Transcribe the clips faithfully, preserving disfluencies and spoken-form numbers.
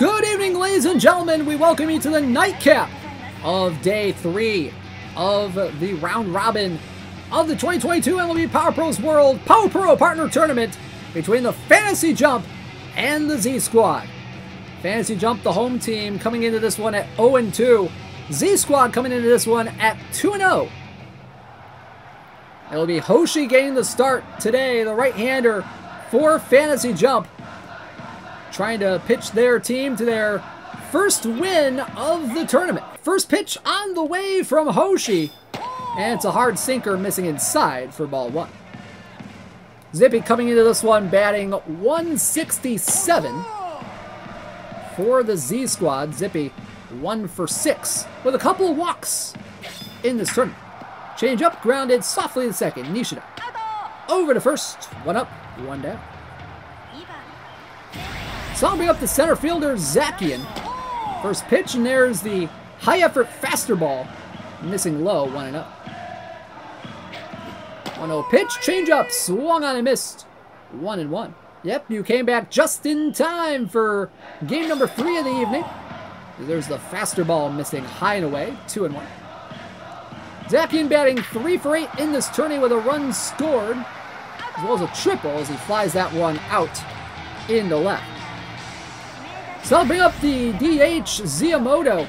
Good evening, ladies and gentlemen. We welcome you to the nightcap of day three of the round robin of the twenty twenty-two M L B Power Pros World Power Pro Partner Tournament between the Fantasy Jump and the Z Squad. Fantasy Jump, the home team, coming into this one at oh and two. Z Squad coming into this one at two and oh. It'll be Hoshi getting the start today, the right-hander for Fantasy Jump, trying to pitch their team to their first win of the tournament. First pitch on the way from Hoshi, and it's a hard sinker missing inside for ball one. Zippy coming into this one batting one sixty-seven for the Z Squad. Zippy one for six with a couple walks in this tournament. Change up, grounded softly to second. Nishida over to first, one up, one down. Something up the center fielder, Zakian. First pitch, and there's the high-effort faster ball. Missing low, one and oh. one oh pitch, change up, swung on and missed. one and one. Yep, you came back just in time for game number three of the evening. There's the faster ball missing high and away, two and one. Zakian batting three for eight in this tourney with a run scored, as well as a triple as he flies that one out into left. Subbing up the D H, Ziamoto,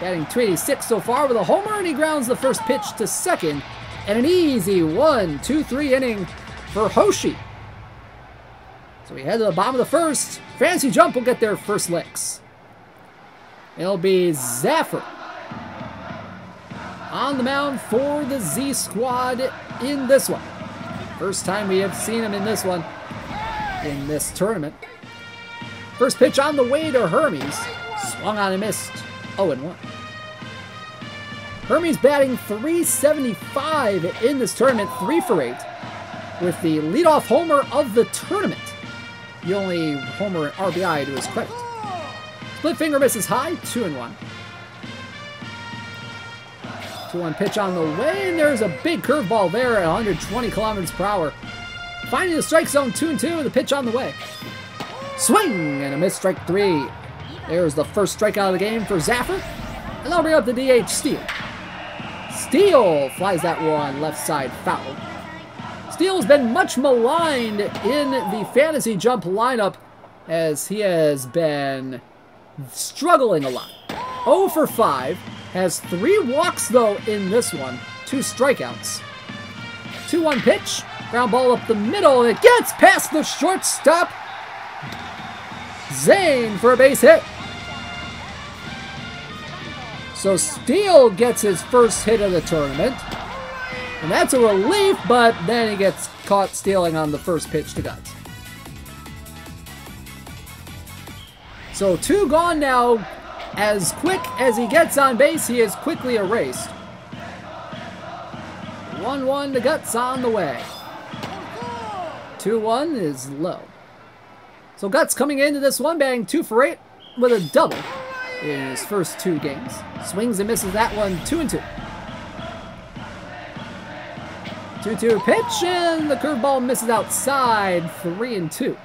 batting two eighty-six so far with a homer, and he grounds the first pitch to second, and an easy one, two, three inning for Hoshi. So we head to the bottom of the first. Fantasy Jump will get their first licks. It'll be Zaffer on the mound for the Z Squad in this one. First time we have seen him in this one, in this tournament. First pitch on the way to Hermes. Swung on and missed. oh and one. Hermes batting three seventy-five in this tournament, three for eight, with the leadoff homer of the tournament. The only homer in R B I to his credit. Split finger misses high, two and one. two one pitch on the way, and there's a big curveball there at one hundred twenty kilometers per hour. Finding the strike zone, two and two, with the pitch on the way. Swing and a miss, strike three. There's the first strikeout of the game for Zaffer. And that'll bring up the D H, Steele. Steele flies that one left side foul. Steele's been much maligned in the Fantasy Jump lineup as he has been struggling a lot. oh for five, has three walks though in this one, two strikeouts. two one pitch, ground ball up the middle, and it gets past the shortstop. Zane for a base hit. So Steele gets his first hit of the tournament. And that's a relief, but then he gets caught stealing on the first pitch to Guts. So two gone now. As quick as he gets on base, he is quickly erased. one one to Guts on the way. two one is low. So Guts coming into this one, batting two for eight with a double in his first two games. Swings and misses that one, two and two. two two pitch, and the curveball misses outside, three and two.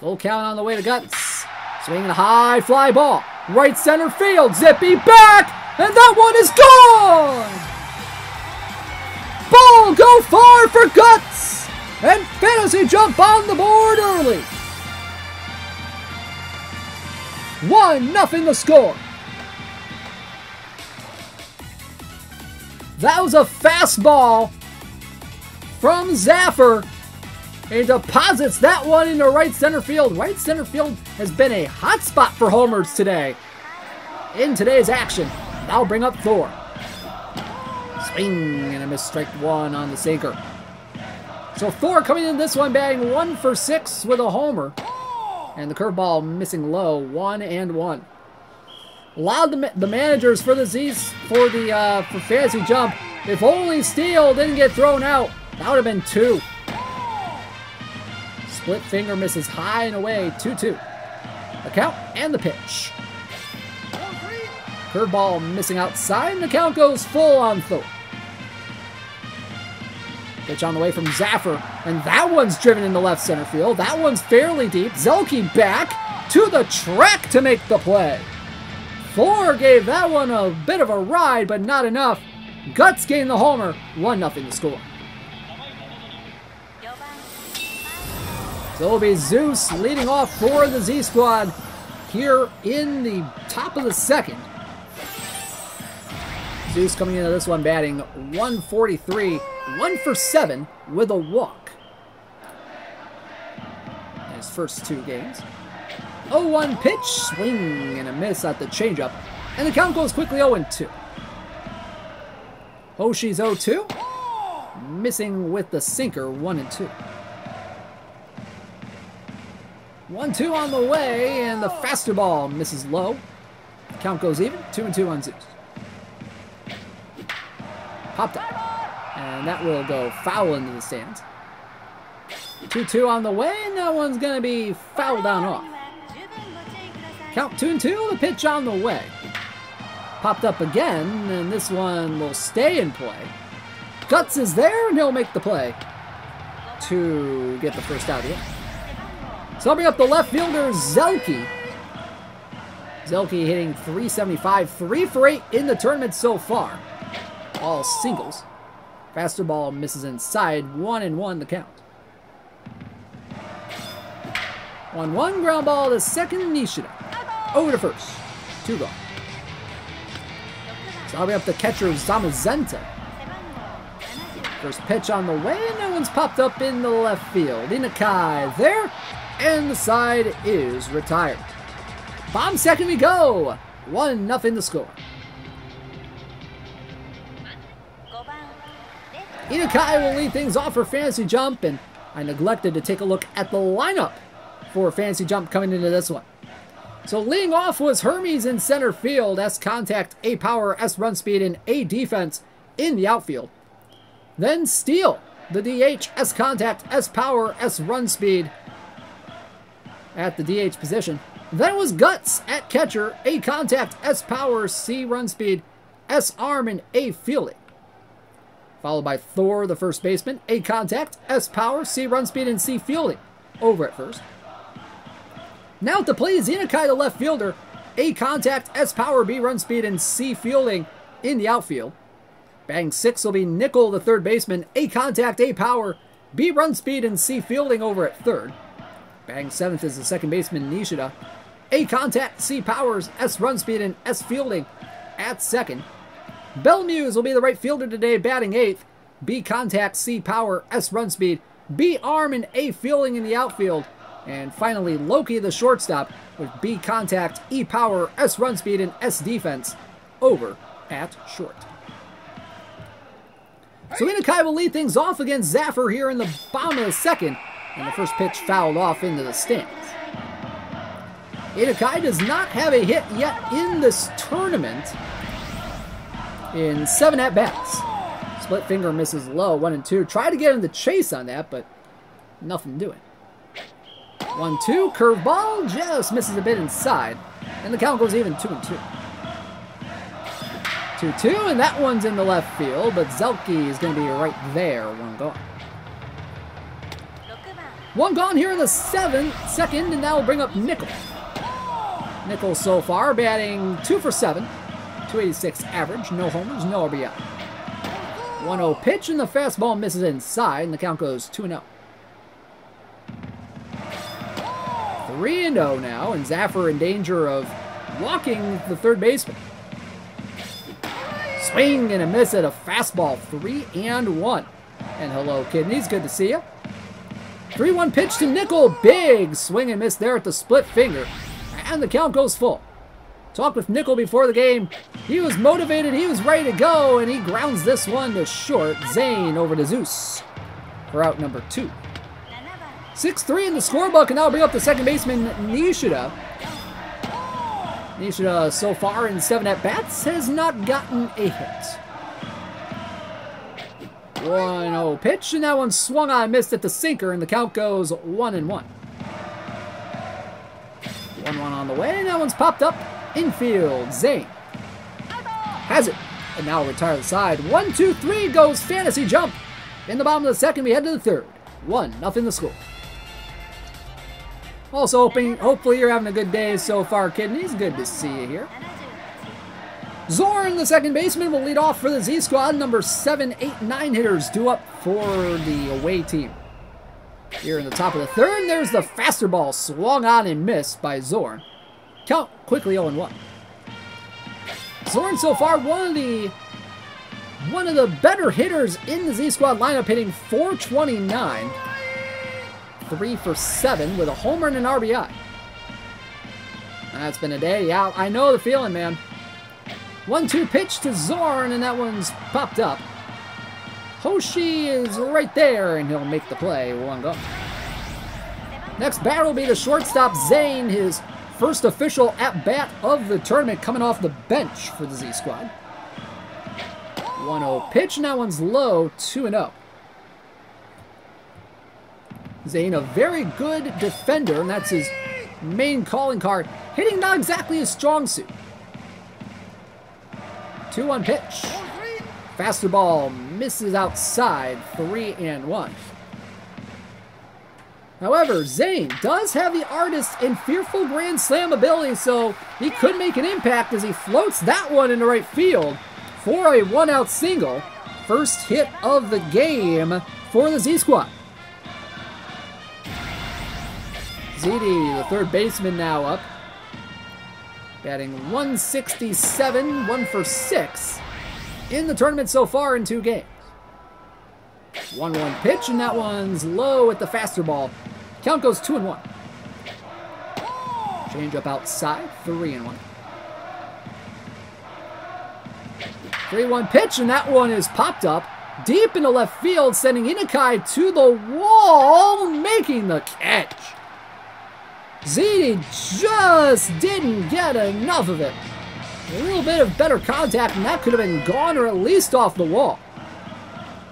Full count on the way to Guts. Swinging a high fly ball. Right center field, Zippy back, and that one is gone! Ball go far for Guts! And Fantasy Jump on the board early. One nothing to score. That was a fastball from Zaffer. He deposits that one into right center field. Right center field has been a hot spot for homers today. In today's action, I'll bring up Thor. Swing and a miss, strike one on the sinker. So Thor coming in this one, batting one for six with a homer. And the curveball missing low, one and one. Allowed the, ma the managers for the Z's, for the uh, for Fantasy Jump. If only Steele didn't get thrown out, that would have been two. Split finger misses high and away, two two. The count and the pitch. Curveball missing outside, and the count goes full on Thor. Pitch on the way from Zaffer, and that one's driven into left center field. That one's fairly deep. Zelki back, to the track to make the play. Thor gave that one a bit of a ride, but not enough. Guts gained the homer, one nothing to score. So it'll be Zeus leading off for the Z Squad here in the top of the second. Zeus coming into this one batting one forty-three, one for seven with a walk. In his first two games. oh one pitch, swing and a miss at the changeup. And the count goes quickly oh and two. Hoshi's oh two, missing with the sinker, one and two. one two on the way, and the faster ball misses low. The count goes even, two and two on Zeus. Popped up, and that will go foul into the stands. two two on the way, and that one's going to be foul down off. Count two and two, the pitch on the way. Popped up again, and this one will stay in play. Guts is there, and he'll make the play to get the first out of it. Subbing up the left fielder, Zelki. Zelki hitting three seventy-five, three for eight in the tournament so far. All singles. Faster ball misses inside, one and one the count. one one, ground ball to second, Nishida. Over to first, two gone. Subbing up the catcher, Zamazenta. First pitch on the way, and no one's popped up in the left field. Inukai there. And the side is retired. Bomb second we go. One nothing to score. Inukai will lead things off for Fantasy Jump, and I neglected to take a look at the lineup for Fantasy Jump coming into this one. So leading off was Hermes in center field, S contact, A power, S run speed, and A defense in the outfield. Then Steele, the D H, S contact, S power, S run speed, at the D H position. Then it was Guts at catcher, A contact, S power, C run speed, S arm, and A fielding. Followed by Thor, the first baseman, A contact, S power, C run speed, and C fielding, over at first. Now at the plate is Inukai, the left fielder, A contact, S power, B run speed, and C fielding in the outfield. Batting six will be Nickel, the third baseman, A contact, A power, B run speed, and C fielding over at third. Batting seventh is the second baseman, Nishida. A contact, C powers, S run speed, and S fielding at second. Bellmuse will be the right fielder today, batting eighth. B contact, C power, S run speed, B arm, and A fielding in the outfield. And finally, Loki, the shortstop, with B contact, E power, S run speed, and S defense over at short. So Inukai will lead things off against Zaffer here in the bottom of the second. And the first pitch fouled off into the stands. Inukai does not have a hit yet in this tournament. In seven at-bats. Split finger misses low, one and two. Try to get him to chase on that, but nothing doing. One, two, curveball just misses a bit inside. And the count goes even, two and two. Two, two, and that one's in the left field, but Zelki is going to be right there, one gone. One gone here in the seventh, second, and that will bring up Nickel. Nickel so far batting two for seven, two eighty-six average, no homers, no R B I. one oh pitch, and the fastball misses inside, and the count goes two and oh. three and oh now, and Zaffer in danger of walking the third baseman. Swing and a miss at a fastball, three and one. And hello, kidneys, good to see you. three one pitch to Nickel, big swing and miss there at the split finger, and the count goes full. Talked with Nickel before the game, he was motivated, he was ready to go, and he grounds this one to short. Zane over to Zeus for out number two. six three in the scorebook, and that'll bring up the second baseman, Nishida. Nishida so far in seven at-bats has not gotten a hit. one oh pitch, and that one swung on and missed at the sinker, and the count goes one and one. one one on the way, and that one's popped up. Infield, Zane has it, and now retire the side. one two three goes Fantasy Jump. In the bottom of the second, we head to the third. one nothing to score. Also, hoping, hopefully you're having a good day so far, Kidneys. Good to see you here. Zorn, the second baseman, will lead off for the Z Squad. Number seven, eight, nine hitters due up for the away team. Here in the top of the third, there's the faster ball swung on and missed by Zorn. Count quickly oh and one. Zorn so far one of the one of the better hitters in the Z Squad lineup, hitting four twenty-nine, three for seven with a homer and an R B I. That's been a day. Yeah, I know the feeling, man. one two pitch to Zorn, and that one's popped up. Hoshi is right there, and he'll make the play. One go. Next batter will be the shortstop Zane, his first official at-bat of the tournament, coming off the bench for the Z Squad. one oh pitch, and that one's low, two and oh. Zane, a very good defender, and that's his main calling card. Hitting not exactly his strong suit. two one pitch. Faster ball misses outside, three and one. However, Zane does have the artist in fearful grand slam ability, so he could make an impact as he floats that one into right field for a one-out single. First hit of the game for the Z Squad. Zidi, the third baseman, now up. Batting one sixty-seven, one for six in the tournament so far in two games. one one pitch, and that one's low at the faster ball. Count goes two and one. Change up outside, three and one. three one pitch, and that one is popped up deep into left field, sending Inukai to the wall, making the catch. Zidi just didn't get enough of it. A little bit of better contact, and that could have been gone or at least off the wall.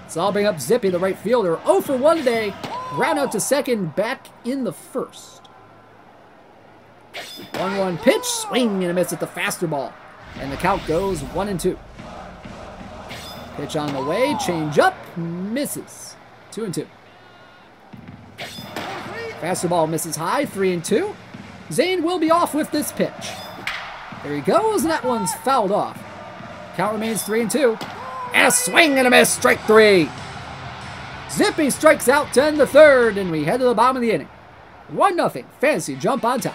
So I'll bring up Zippy, the right fielder. oh for one today. Ground out to second, back in the first. one one pitch, swing and a miss at the faster ball. And the count goes one and two. Pitch on the way, change up, misses. two and two. Faster ball misses high, three and two. Zane will be off with this pitch. There he goes, and that one's fouled off. Count remains three and two. And a swing and a miss, strike three. Zippy strikes out to end the third, and we head to the bottom of the inning. one nothing, Fantasy Jump on top.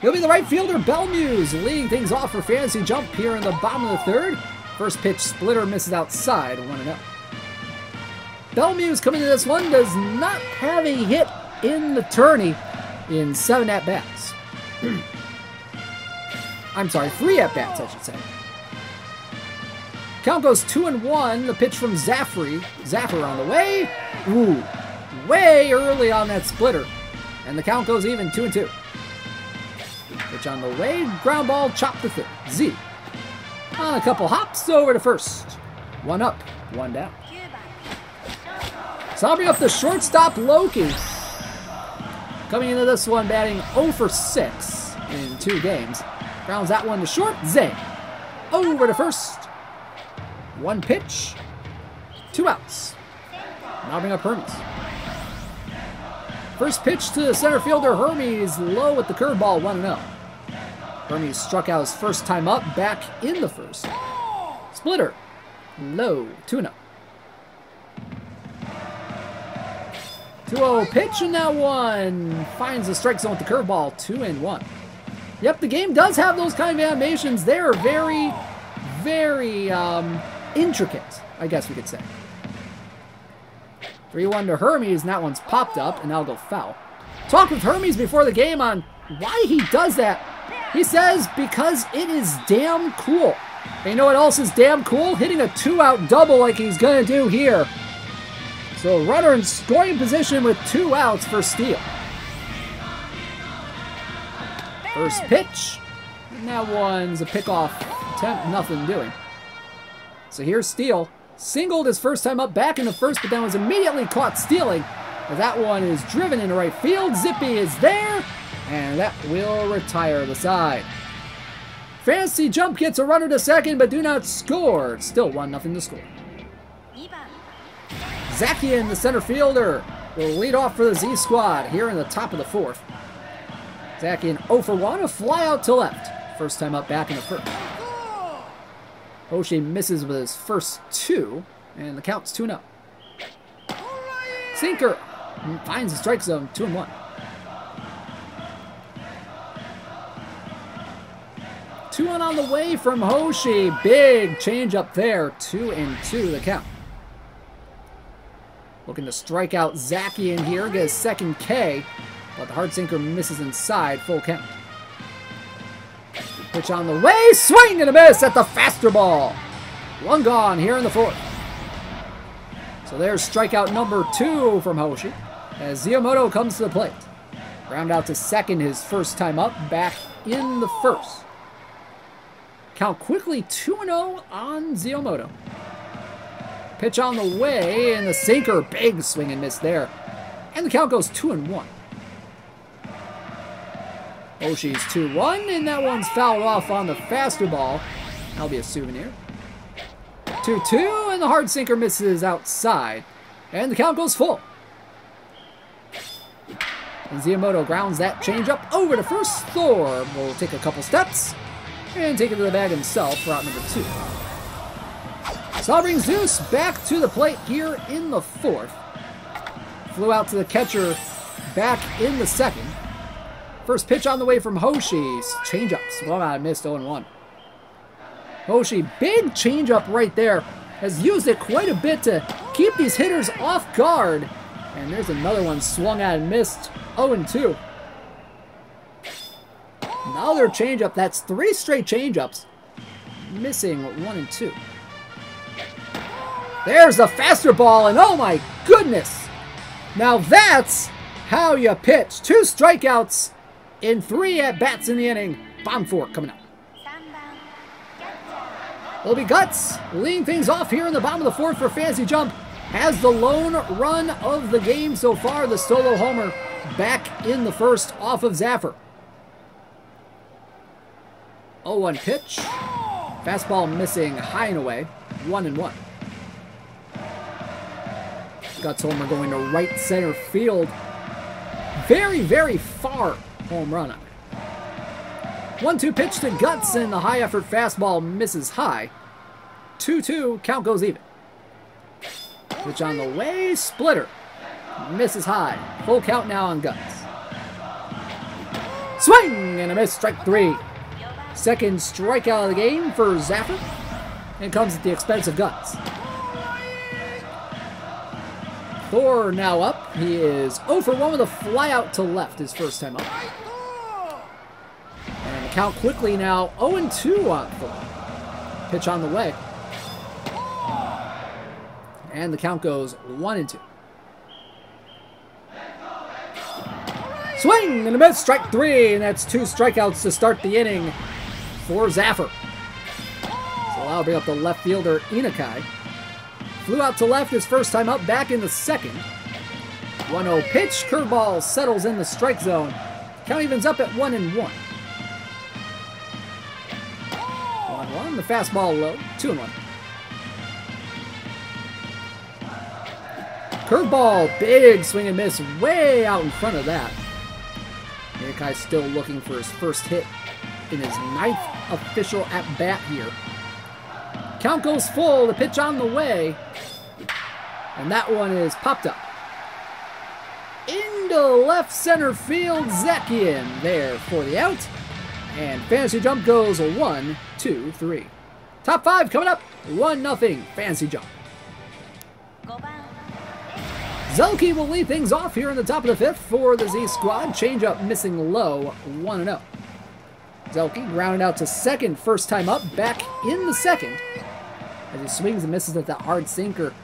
He'll be the right fielder, Bellmuse, leading things off for Fantasy Jump here in the bottom of the third. First pitch, splitter misses outside, one and oh. Bellmuse coming to this one does not have a hit in the tourney in seven at-bats. I'm sorry, three at-bats, I should say. Count goes two and one. The pitch from Zaffer. Zaffer on the way. Ooh, way early on that splitter. And the count goes even, two and two. Pitch on the way. Ground ball, chop to third. Z. On a couple hops over to first. One up, one down. So I'll bring up the shortstop, Loki. Coming into this one, batting oh for six in two games. Rounds that one to short, Zane. Over to first. One pitch, two outs. Now bring up Hermes. First pitch to the center fielder, Hermes, low at the curveball, one and oh. Hermes struck out his first time up, back in the first. Splitter, low, two and oh. two oh pitch, and that one finds the strike zone with the curveball, two and one. Yep, the game does have those kind of animations. They are very, very um, intricate, I guess we could say. three one to Hermes, and that one's popped up, and that'll go foul. Talk with Hermes before the game on why he does that. He says, because it is damn cool. And you know what else is damn cool? Hitting a two-out double like he's going to do here. So runner in scoring position with two outs for Steele. First pitch, and that one's a pickoff attempt, nothing doing. So here's Steele, singled his first time up, back in the first, but then was immediately caught stealing. But that one is driven into right field, Zippy is there, and that will retire the side. Fantasy Jump gets a runner to second, but do not score. Still one nothing to score. Zakian, the center fielder, the lead off for the Z Squad here in the top of the fourth. Zakian zero for one, a fly out to left. First time up back in the first. Hoshi misses with his first two, and the count's two and oh. Sinker finds the strike zone, two and one. two and one on the way from Hoshi. Big change up there, two and two the count. Looking to strike out Zakian in here, get his second K, but the hard sinker misses inside, full count. Pitch on the way, swing and a miss at the faster ball. One gone here in the fourth. So there's strikeout number two from Hoshi as Ziamoto comes to the plate. Ground out to second his first time up, back in the first. Count quickly, two and oh on Ziamoto. Pitch on the way, and the sinker, big swing and miss there. And the count goes two and one. Hoshi's two one, and that one's fouled off on the faster ball. That'll be a souvenir. two two, and the hard sinker misses outside. And the count goes full. And Ziamoto grounds that change up over to first. Thor will take a couple steps and take it to the bag himself for out number two. So I'll bring Zeus back to the plate here in the fourth. Flew out to the catcher back in the second. First pitch on the way from Hoshi's. Change up. Swung out and missed, oh and one. Hoshi, big change up right there. Has used it quite a bit to keep these hitters off guard. And there's another one swung out and missed, oh and two. Another change up. That's three straight change ups. Missing one and two. There's the faster ball, and oh my goodness! Now that's how you pitch. Two strikeouts in three at-bats in the inning. Bomb four coming up. It'll be Guts leading things off here in the bottom of the fourth for Fantasy Jump. Has the lone run of the game so far. The solo homer back in the first off of Zaffer. oh one pitch. Fastball missing high and away. one and one. Guts homer going to right center field. Very, very far home run. one two pitch to Guts, and the high effort fastball misses high. two two, count goes even. Pitch on the way, splitter. Misses high. Full count now on Guts. Swing and a miss, strike three. Second strikeout of the game for Zaffer. And comes at the expense of Guts. Thor now up. He is oh for one with a fly out to left his first time up. And the count quickly now, oh and two on Thor. Pitch on the way. And the count goes one and two. Swing and a miss, strike three, and that's two strikeouts to start the inning for Zaffer. So that'll bring up the left fielder, Inukai. Flew out to left his first time up, back in the second. one oh pitch, curveball settles in the strike zone. Count evens up at one and one. one one, the fastball low, two and one. Curveball, big swing and miss, way out in front of that. Nickel's still looking for his first hit in his ninth official at-bat here. Count goes full, the pitch on the way, and that one is popped up. Into left center field, Zakian there for the out, and Fantasy Jump goes one, two, three. Top five coming up, one nothing, Fantasy Jump. Zelki will lead things off here in the top of the fifth for the Z Squad. Change up missing low, one and zero. Zelki grounded out to second, first time up, back in the second. As he swings and misses at that hard sinker.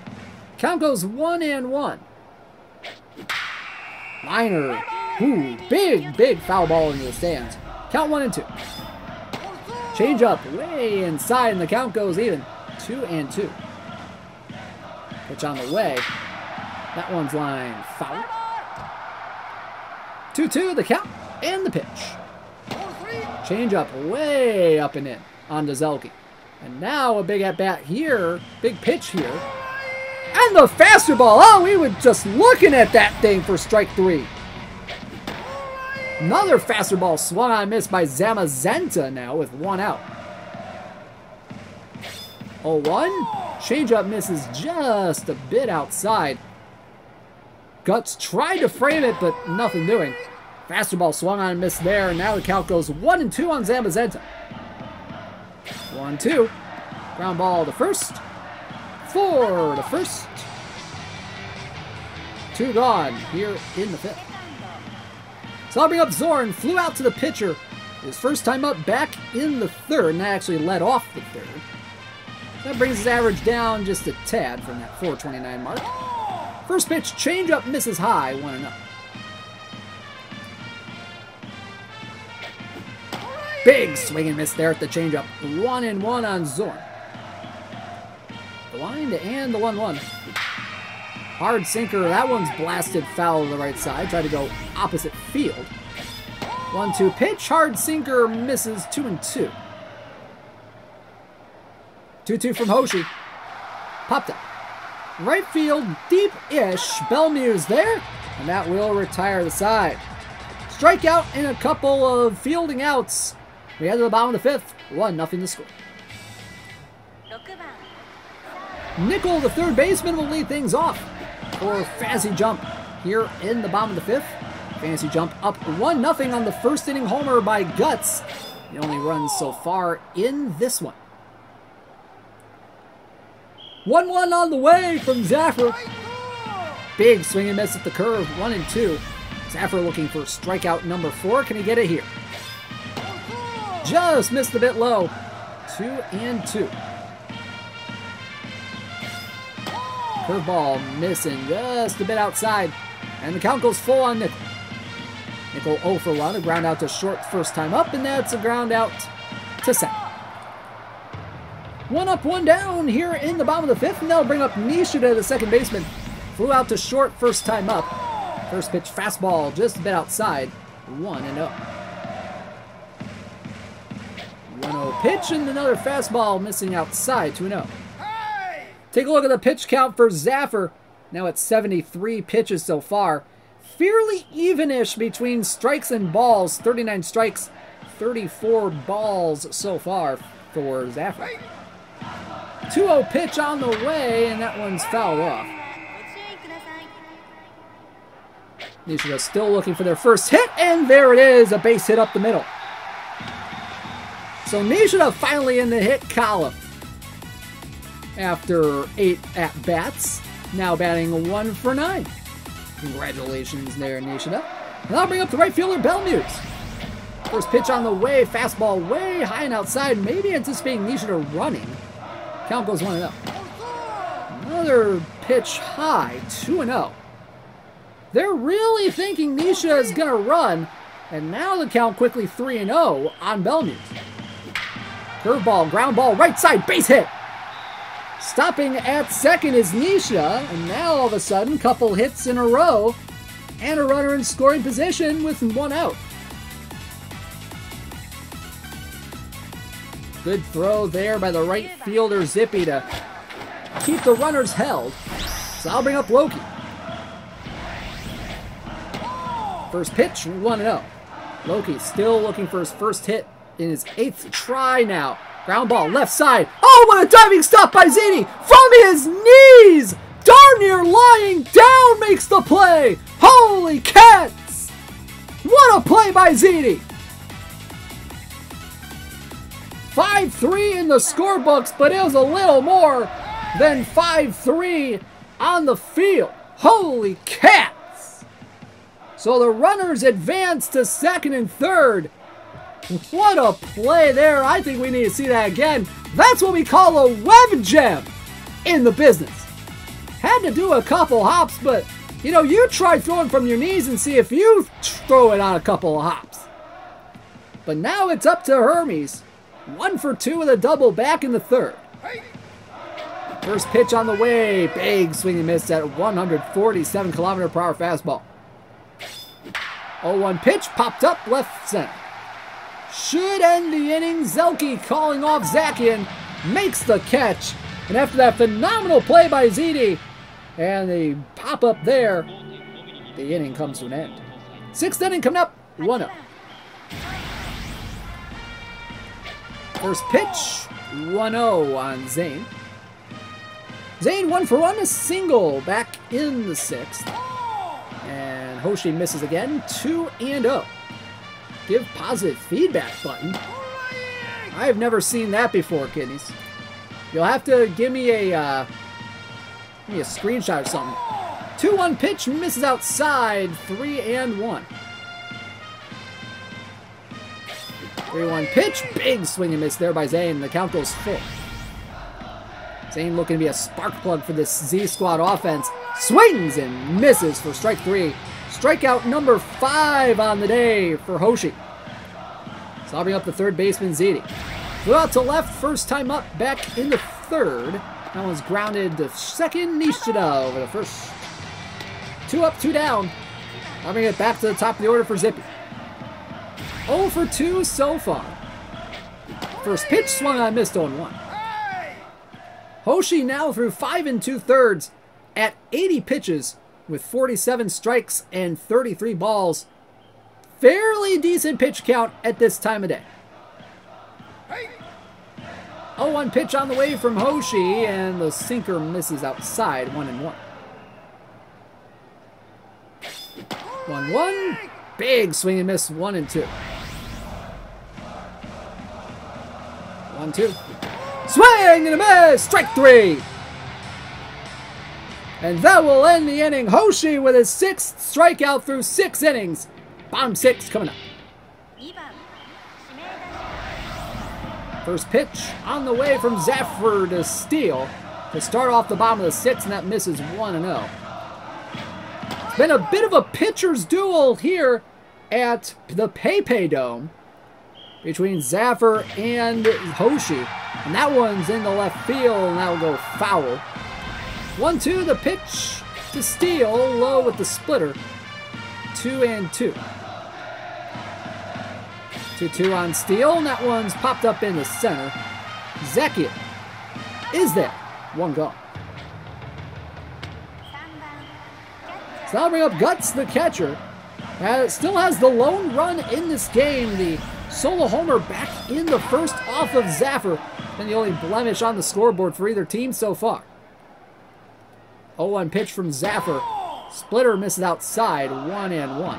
Count goes one and one. Liner. Ooh, big, big foul ball into the stands. Count one and two. Change up way inside, and the count goes even. Two and two. Pitch on the way. That one's line foul. two two, the count, and the pitch. Change up way up and in onto Zelki. And now a big at-bat here, big pitch here. And And the faster ball. Oh, we were just looking at that thing for strike three. Another faster ball swung on and missed by Zamazenta now with one out. oh one. Change up misses just a bit outside. Guts tried to frame it, but nothing doing. Faster ball swung on and missed there, and now the count goes one and two on Zamazenta. one two. Ground ball to first. four to first. two gone here in the fifth. So I'll bring up Zorn, flew out to the pitcher. His first time up back in the third, and that actually led off the third. That brings his average down just a tad from that four twenty-nine mark. First pitch, change up, misses high, one and oh. Big swing and miss there at the change up, one and one on Zorn. The wind and the one one. Hard sinker, that one's blasted foul to the right side. Try to go opposite field. one two pitch, hard sinker, misses two and two. two two from Hoshi. Popped up. Right field, deep-ish. Bellmuse there, and that will retire the side. Strikeout and a couple of fielding outs. We head to the bottom of the fifth. one nothing to score. Nickel, the third baseman, will lead things off for Fantasy Jump here in the bottom of the fifth. Fantasy Jump up one nothing on the first inning homer by Guts. The only run so far in this one. one one on the way from Zaffer. Big swing and miss at the curve, one and two. Zaffer looking for strikeout number four. Can he get it here? Just missed a bit low. two and two. Curveball missing just a bit outside. And the count goes full on Nickel. Nickel oh for one, a ground out to short first time up, and that's a ground out to second. One up, one down here in the bottom of the fifth, and they'll bring up Nishida, the second baseman. Flew out to short first time up. First pitch fastball just a bit outside. one and oh. one oh pitch and another fastball missing outside. two and oh. Take a look at the pitch count for Zaffer. Now at seventy-three pitches so far. Fairly even-ish between strikes and balls. thirty-nine strikes, thirty-four balls so far for Zaffer. two oh pitch on the way, and that one's foul off. Nishida still looking for their first hit, and there it is, a base hit up the middle. So Nishida finally in the hit column. After eight at-bats, now batting one for nine. Congratulations there, Nishida. And I'll bring up the right fielder, Bellmuse. First pitch on the way, fastball way high and outside, maybe anticipating Nishida running. Count goes one and up. Another pitch high, two and oh. They're really thinking Nishida is gonna run, and now the count quickly three and oh on Bellmuse. Curveball, ground ball, right side, base hit. Stopping at second is Nishida, and now all of a sudden, couple hits in a row, and a runner in scoring position with one out. Good throw there by the right fielder Zippy to keep the runners held. So I'll bring up Loki. First pitch, one and oh. Loki still looking for his first hit in his eighth try now. Ground ball, left side. Oh, what a diving stop by Zidi! From his knees! Darn near lying down makes the play! Holy cats! What a play by Zidi! five three in the scorebooks, but it was a little more than five three on the field. Holy cats! So the runners advance to second and third. What a play there. I think we need to see that again. That's what we call a web gem in the business. Had to do a couple hops, but, you know, you try throwing from your knees and see if you throw it on a couple of hops. But now it's up to Hermes. One for two with a double back in the third. First pitch on the way. Big swing and miss at one forty-seven kilometer per hour fastball. oh one pitch popped up left center. Should end the inning. Zelki calling off Zakian. Makes the catch. And after that phenomenal play by Zidi, and they pop up there. The inning comes to an end. Sixth inning coming up, one up. First pitch, one oh on Zane. Zane one for one, a single back in the sixth. And Hoshi misses again, two and oh. Give positive feedback button. I've never seen that before, kiddies. You'll have to give me a uh, give me a screenshot or something. two one pitch, misses outside, three and one. three one pitch, big swing and miss there by Zane. The count goes full. Zane looking to be a spark plug for this Z Squad offense. Swings and misses for strike three. Strikeout number five on the day for Hoshi. Sobbing up the third baseman, Zidi. Flew out to left, first time up, back in the third. That one's grounded to second, Nishida over the first. Two up, two down. Having it back to the top of the order for Zippy. oh for two so far. First pitch swung on, missed on one. Hoshi now through five and two thirds at eighty pitches with forty-seven strikes and thirty-three balls. Fairly decent pitch count at this time of day. oh one pitch on the way from Hoshi, and the sinker misses outside, one and one. one one, big swing and miss, one and two. one two, swing and a miss, strike three. And that will end the inning. Hoshi with his sixth strikeout through six innings. Bottom six coming up. First pitch on the way from Zaffer to Steele to start off the bottom of the sixth, and that misses one and oh. It's been a bit of a pitcher's duel here at the PayPay Dome between Zaffer and Hoshi. And that one's in the left field, and that'll go foul. one two, the pitch to Steele, low with the splitter. Two and two. two two on Steele, and that one's popped up in the center. Zakian is there. One gone. So that'll bring up Guts, the catcher. Uh, still has the lone run in this game. The solo homer back in the first off of Zaffer. Been the only blemish on the scoreboard for either team so far. oh one pitch from Zaffer. Splitter misses outside, one and one.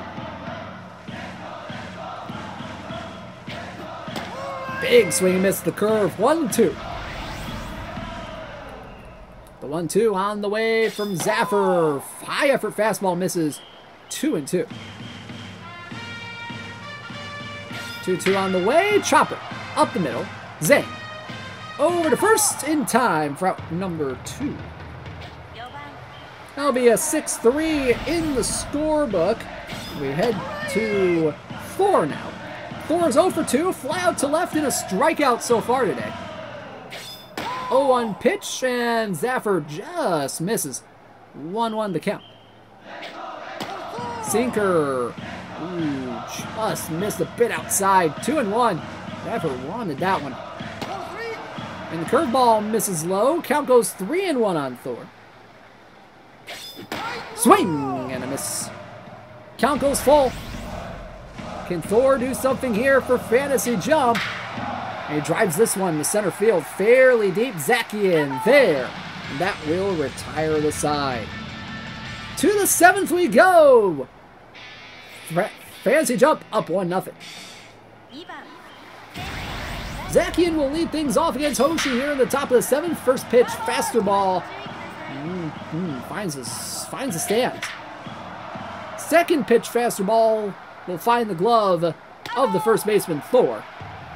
Big swing and miss the curve, one, two. The one, two on the way from Zaffer. High effort fastball misses, two and two. Two, two on the way, chopper up the middle, Zane. Over to first in time for out number two. That'll be a six three in the scorebook. We head to Thor now. Thor's oh for two, fly out to left in a strikeout so far today. oh one pitch, and Zaffer just misses. one one the count. Sinker, ooh, just missed a bit outside. two and one, Zaffer wanted that one. And the curveball misses low, count goes three and one on Thor. Swing and a miss. Count goes full. Can Thor do something here for Fantasy Jump? And he drives this one to center field fairly deep. Zakian there. And that will retire the side. To the seventh we go. Fantasy Jump up one nothing. Zakian will lead things off against Hoshi here in the top of the seventh. First pitch, faster ball. Mm-hmm. Finds a, finds a stand. Second pitch faster ball will find the glove of the first baseman, Thor.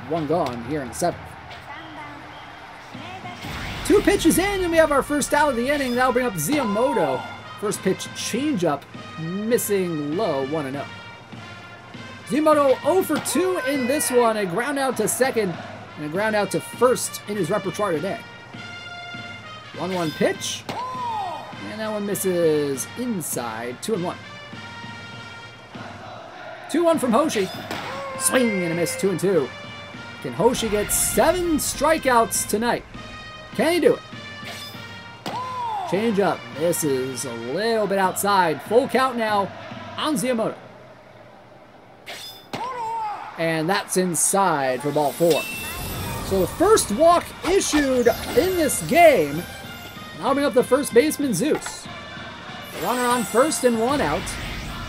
One gone here in the seventh. Two pitches in, and we have our first out of the inning. That'll bring up Ziamoto. First pitch changeup, missing low, one and oh. Ziamoto oh for two in this one, a ground out to second, and a ground out to first in his repertoire today. one one pitch. And that one misses inside, two and one. two one from Hoshi. Swing and a miss, two and two. Can Hoshi get seven strikeouts tonight? Can he do it? Change up. This is a little bit outside. Full count now on Ziamoto. And that's inside for ball four. So the first walk issued in this game. Now bring up the first baseman, Zeus. The runner on first and one out.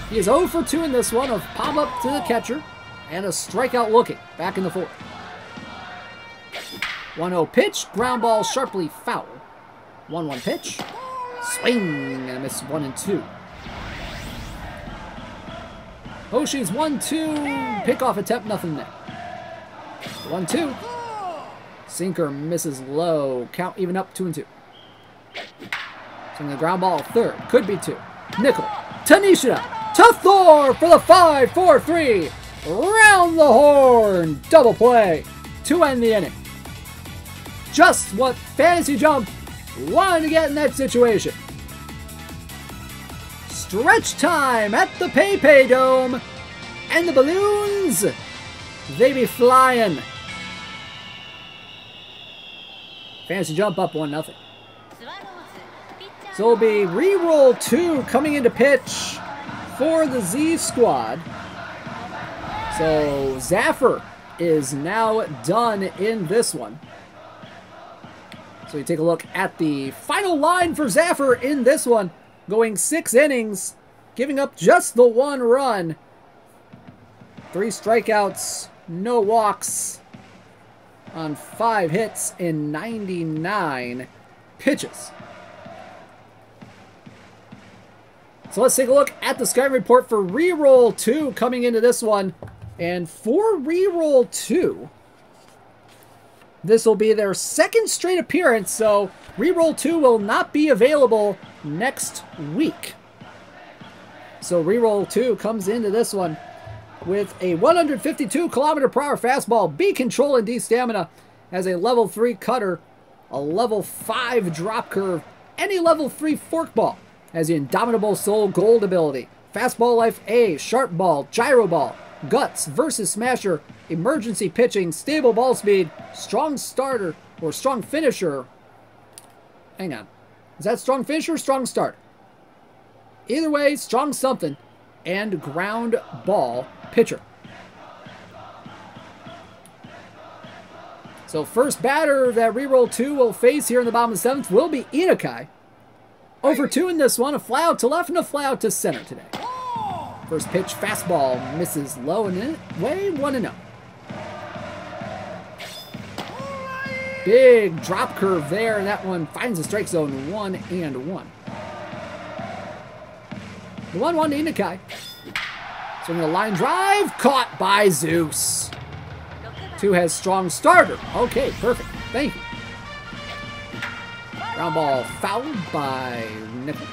He is oh for two in this one, a pop-up to the catcher, and a strikeout looking back in the fourth. one oh pitch, ground ball sharply foul. one one pitch, swing, and a miss one and two. Hoshi's one two, pickoff attempt, nothing there. one two, sinker misses low, count even up, two and two. So the ground ball third, could be two. Nickel, to Nishida, to Thor for the five four three. Round the horn, double play to end the inning. Just what Fantasy Jump wanted to get in that situation. Stretch time at the PayPay Dome, and the balloons, they be flying. Fantasy Jump up one nothing. So it'll be Reroll two coming into pitch for the Z Squad. So Zaffer is now done in this one. So we take a look at the final line for Zaffer in this one. Going six innings, giving up just the one run. Three strikeouts, no walks on five hits in ninety-nine pitches. So let's take a look at the scouting report for Reroll two coming into this one. And for Reroll two, this will be their second straight appearance, so Reroll two will not be available next week. So Reroll two comes into this one with a one fifty-two kilometer per hour fastball, B control and D stamina, as a level three cutter, a level five drop curve, and a level three forkball, as the Indomitable Soul Gold ability, Fastball Life A, Sharp Ball, Gyro Ball, Guts versus Smasher, Emergency Pitching, Stable Ball Speed, Strong Starter, or Strong Finisher. Hang on. Is that Strong Finisher or Strong Starter? Either way, Strong Something, and Ground Ball Pitcher. So first batter that Reroll two will face here in the bottom of the seventh will be Inukai. oh for two in this one, a fly out to left and a fly out to center today. First pitch, fastball, misses low and in, way one and oh. Big drop curve there, and that one finds the strike zone, one and one. The one one to Inukai. So in the line drive, caught by Zeus. Two has strong starter. Okay, perfect, thank you. Ground ball fouled by Nickel.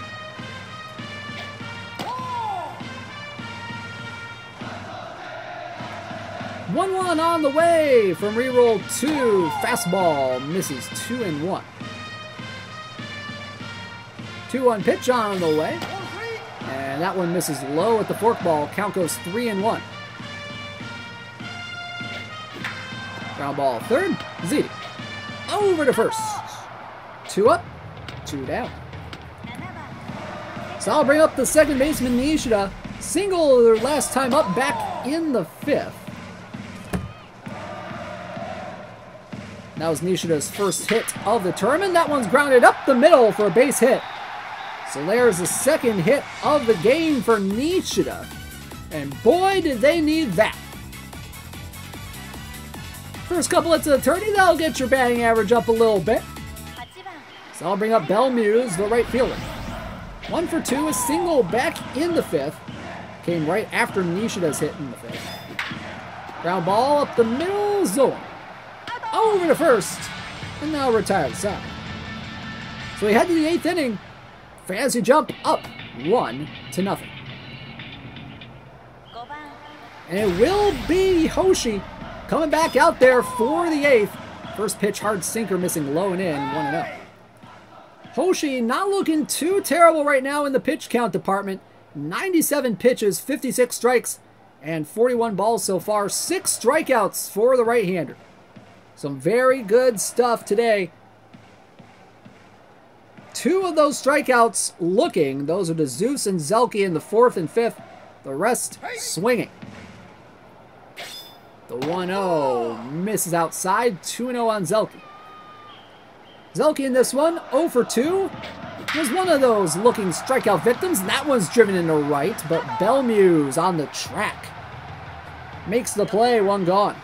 one one on the way from Reroll two. Fastball misses two and one. two one pitch on the way. And that one misses low at the forkball. Count goes three and one. Ground ball third. Zidi over to first. Two up, two down. So I'll bring up the second baseman, Nishida. Single their last time up back in the fifth. That was Nishida's first hit of the tournament. That one's grounded up the middle for a base hit. So there's the second hit of the game for Nishida. And boy, did they need that. First couple hits of the tourney, that'll get your batting average up a little bit. So I'll bring up Bellmuse, the right fielder. One for two, a single back in the fifth. Came right after Nishida's hit in the fifth. Ground ball up the middle, Zorn. Over to first, and now retired side. So we head to the eighth inning. Fantasy Jump up one to nothing. And it will be Hoshi coming back out there for the eighth. First pitch, hard sinker, missing low and in, one and up. Hoshi not looking too terrible right now in the pitch count department. ninety-seven pitches, fifty-six strikes, and forty-one balls so far. Six strikeouts for the right-hander. Some very good stuff today. two of those strikeouts looking. Those are to Zeus and Zelki in the fourth and fifth. The rest swinging. The one oh misses outside. two and oh on Zelki. Zelki in this one, oh for two. Was one of those looking strikeout victims. That one's driven into right, but Bellmuse on the track. Makes the play, one gone.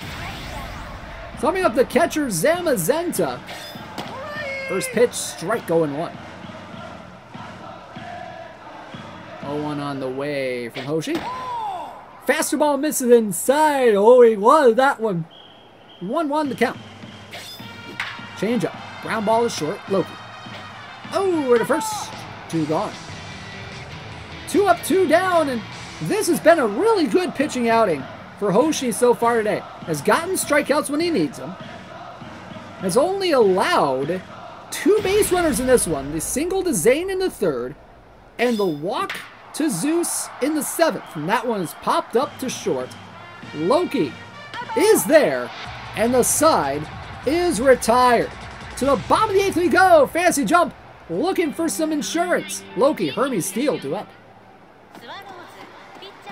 Coming up, the catcher, Zamazenta. First pitch, strike, going one. oh one on the way from Hoshi. Faster ball misses inside. Oh, he was that one. one one the count. Change up. Ground ball is short. Loki. Oh, we're to first. Two gone. Two up, two down, and this has been a really good pitching outing for Hoshi so far today. Has gotten strikeouts when he needs them. Has only allowed two base runners in this one. The single to Zane in the third, and the walk to Zeus in the seventh. And that one is popped up to short. Loki is there, and the side is retired. To the bottom of the eighth we go. Fantasy Jump looking for some insurance. Loki, Hermes, Steele, two up.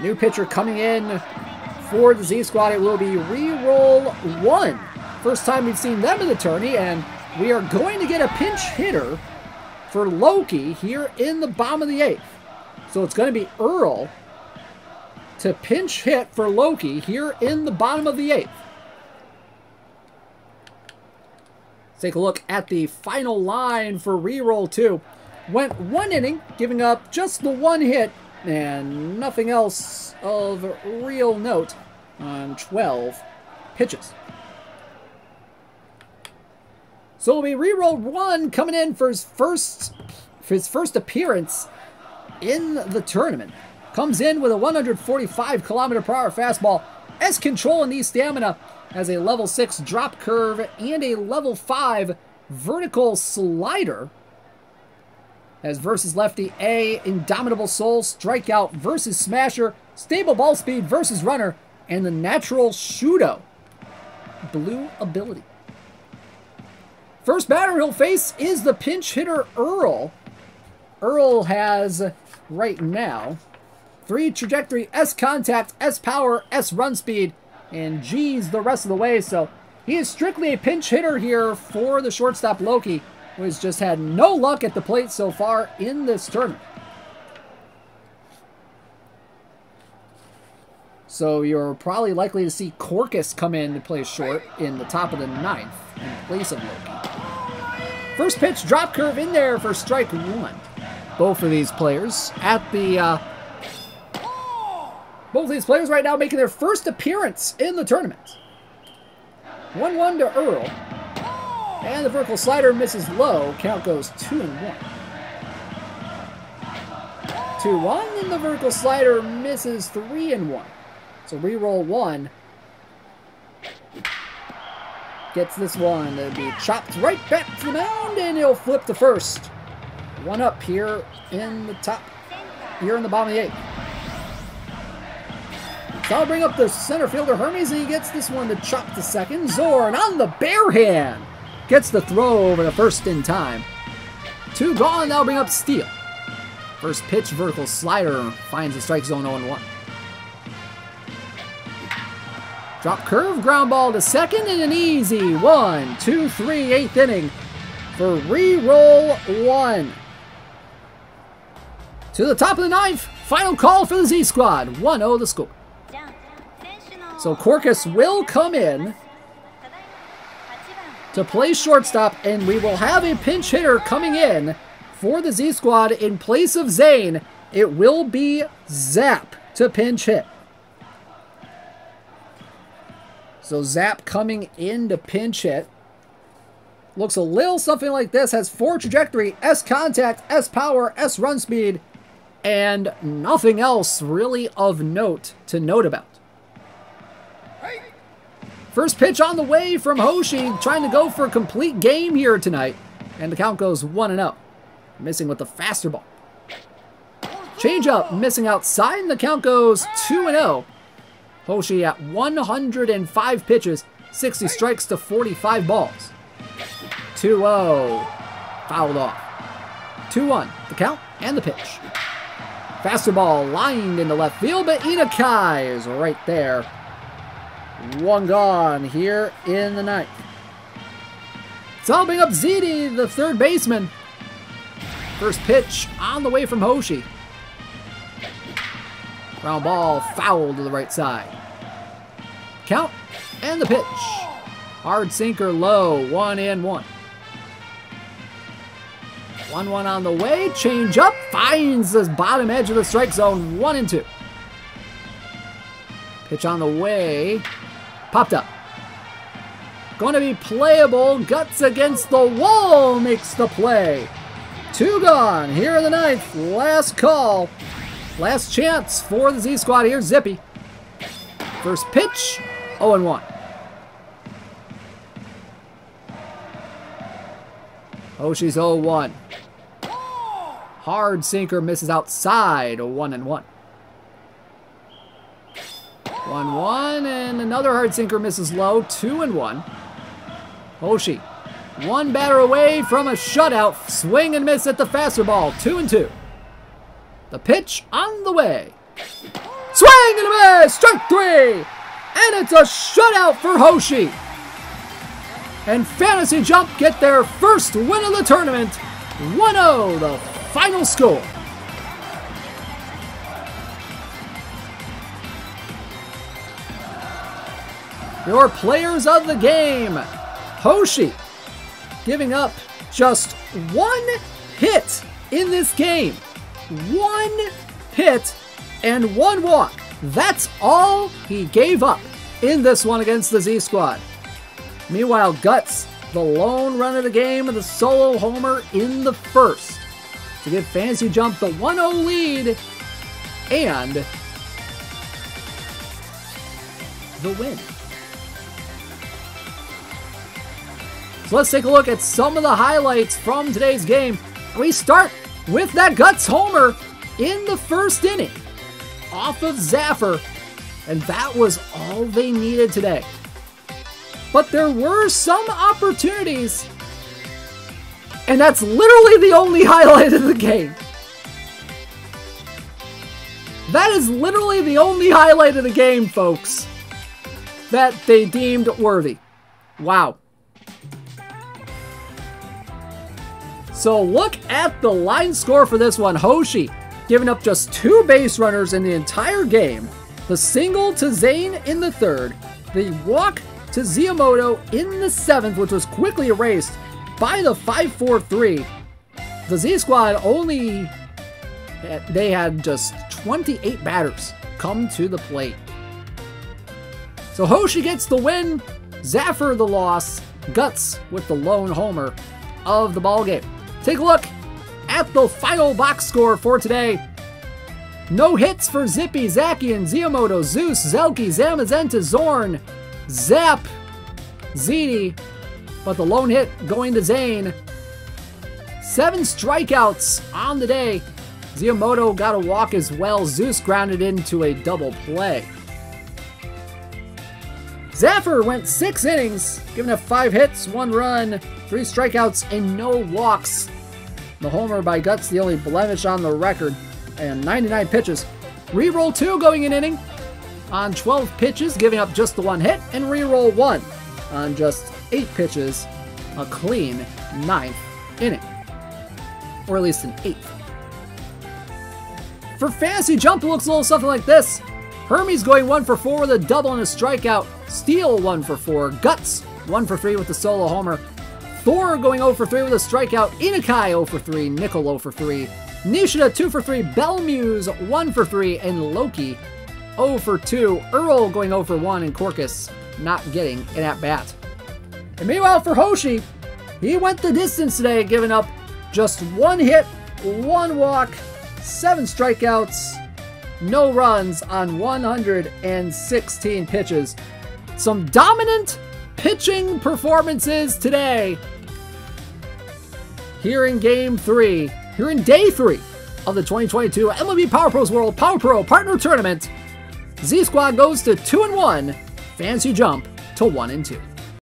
New pitcher coming in for the Z Squad. It will be Reroll one. First time we've seen them in the tourney, and we are going to get a pinch hitter for Loki here in the bottom of the eighth. So it's going to be Earl to pinch hit for Loki here in the bottom of the eighth. Let's take a look at the final line for Reroll two. Went one inning, giving up just the one hit and nothing else of real note on twelve pitches. So it'll be Reroll one coming in for his first for his first appearance in the tournament. Comes in with a one forty-five kilometer per hour fastball, as control and needs stamina, has a level six drop curve and a level five vertical slider. Has versus lefty A, Indomitable Soul, Strikeout versus Smasher, Stable Ball Speed versus Runner, and the Natural Shooto Blue ability. First batter he'll face is the pinch hitter Earl. Earl has, right now, three trajectory, S contact, S power, S run speed, and G's the rest of the way. So he is strictly a pinch hitter here for the shortstop Loki, who has just had no luck at the plate so far in this tournament. So you're probably likely to see Corkus come in to play short in the top of the ninth in place of Loki. First pitch, drop curve in there for strike one. Both of these players at the... Uh, both of these players right now making their first appearance in the tournament. one one to Earl. And the vertical slider misses low. Count goes two and one. Two one, and the vertical slider misses three and one. So Reroll one gets this one. It'll be chopped right back to the mound, and he'll flip to first. One up here in the top. Here in the bottom of the eighth. So I'll bring up the center fielder Hermes, and he gets this one to chop to second. Zorn on the bare hand. Gets the throw over the first in time. Two gone, that'll bring up Steele. First pitch, vertical slider, finds the strike zone, oh one. Drop curve, ground ball to second, and an easy one, two, three, eighth inning for Reroll one. To the top of the ninth, final call for the Z Squad, one oh the score. So Corkus will come in to play shortstop, and we will have a pinch hitter coming in for the Z Squad in place of Zane. It will be Zap to pinch hit. So Zap coming in to pinch hit. Looks a little something like this. Has four trajectory, S contact, S power, S run speed, and nothing else really of note to note about. First pitch on the way from Hoshi, trying to go for a complete game here tonight. And the count goes one and oh. Missing with the faster ball. Change up, missing outside, and the count goes two and oh. Hoshi at one hundred five pitches, sixty strikes to forty-five balls. two oh, fouled off. two one, the count and the pitch. Faster ball lined into left field, but Inukai is right there. One gone here in the ninth. Solving up Zidi, the third baseman. First pitch on the way from Hoshi. Ground ball foul to the right side. Count and the pitch. Hard sinker low, one and one. one one on the way, change up, finds the bottom edge of the strike zone, one and two. Pitch on the way, popped up. Going to be playable, Guts against the wall makes the play. Two gone, here in the ninth, last call. Last chance for the Z Squad here, Zippy. First pitch, oh and one. Hoshi's oh one. Hard sinker misses outside, one and one. one one, and another hard sinker misses low, two and one. Hoshi, one batter away from a shutout, swing and miss at the faster ball, two and two. The pitch on the way. Swing and a miss, strike three! And it's a shutout for Hoshi. And Fantasy Jump get their first win of the tournament, one oh the final score. Your players of the game, Hoshi giving up just one hit in this game. One hit and one walk. That's all he gave up in this one against the Z Squad. Meanwhile, Guts, the lone run of the game with a solo homer in the first to give Fantasy Jump the one oh lead and the win. So let's take a look at some of the highlights from today's game. We start with that Guts homer in the first inning off of Zaffer, and that was all they needed today. But there were some opportunities, and that's literally the only highlight of the game. That is literally the only highlight of the game, folks, that they deemed worthy. Wow. So look at the line score for this one. Hoshi giving up just two base runners in the entire game. The single to Zane in the third. The walk to Ziamoto in the seventh, which was quickly erased by the five four three. The Z Squad only, they had just twenty-eight batters come to the plate. So Hoshi gets the win, Zaffer the loss, Guts with the lone homer of the ballgame. Take a look at the final box score for today. No hits for Zippy, Zakian, Ziamoto, Zeus, Zelki, Zamazenta, Zorn, Zap, Zidi, but the lone hit going to Zane. Seven strikeouts on the day. Ziamoto got a walk as well. Zeus grounded into a double play. Zaffer went six innings, giving up five hits, one run, three strikeouts, and no walks. The homer by Guts, the only blemish on the record, and ninety-nine pitches. Reroll two going an inning on twelve pitches, giving up just the one hit, and Reroll one on just eight pitches, a clean ninth inning, or at least an eighth. For Fantasy Jump, it looks a little something like this. Hermes going one for four with a double and a strikeout. Steele one for four. Guts one for three with a solo homer. Thor going zero for three with a strikeout. Inukai zero for three. Nickel zero for three. Nishida two for three. Bellmuse one for three, and Loki zero for two. Earl going zero for one, and Corkus not getting an at bat. And meanwhile for Hoshi, he went the distance today, giving up just one hit, one walk, seven strikeouts, no runs on one hundred sixteen pitches. Some dominant pitching performances today here in game three, here in day three of the twenty twenty-two M L B Power Pros World Power Pro Partner Tournament. Z Squad goes to two and one, Fantasy Jump to one and two.